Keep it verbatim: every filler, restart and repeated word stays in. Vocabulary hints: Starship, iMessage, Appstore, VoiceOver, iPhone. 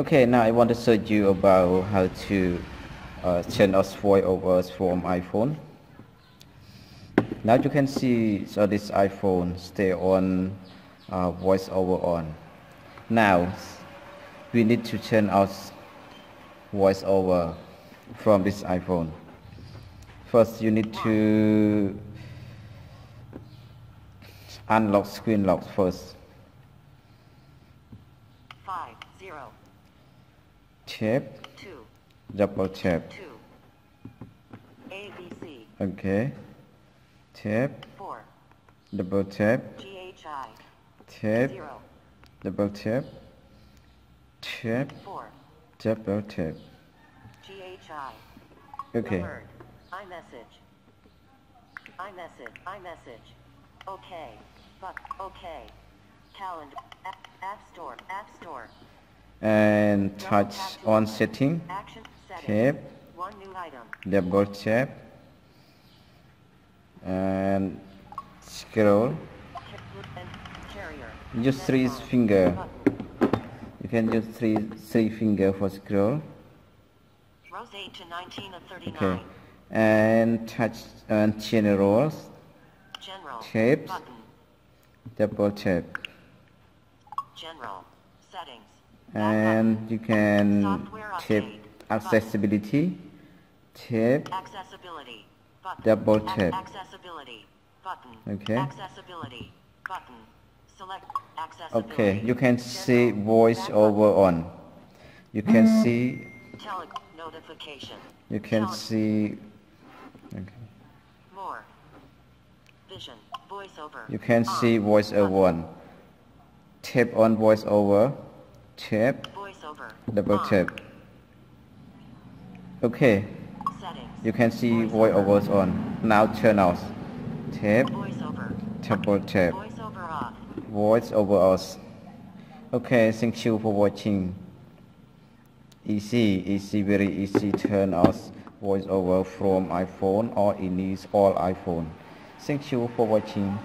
Okay, now I want to show you about how to uh, change our VoiceOver from iPhone. Now you can see, so this iPhone stay on uh, VoiceOver on. Now we need to change our VoiceOver from this iPhone. First, you need to unlock screen lock first. Five zero. Tap. Two. Double tap. Two. A B C. Okay. Tap. Four. Double tap. G H I. Tap. Zero. Double tap. Tap. Four. Double tap. G H I. Okay. iMessage. iMessage. iMessage. Okay. Fuck. Okay. Calendar. App, app store. App store. And touch on setting. Action setting. Tap. One new item. Double tap. And scroll. Use three finger. You can use three three finger for scroll. Rows eight to nineteen of thirty-nine. Okay. And touch on generals. General. Tapes. Button. Double tap. General settings. And you can tap accessibility. Tap. Accessibility. Button. Double tap. Accessibility. Button. Okay. Accessibility. Button. Select accessibility. Okay, you can see VoiceOver on. You can see Tele notification. You can Tele see okay. More. Vision. VoiceOver. You can on. See VoiceOver on. Tap on VoiceOver. Tap. VoiceOver. Double on. Tap. Okay. You can see VoiceOver on. Now turn off. Tap. Double tap. VoiceOver off. Okay, thank you for watching. Easy, easy, very easy. Turn off VoiceOver from iPhone or any all iPhone. Thank you for watching.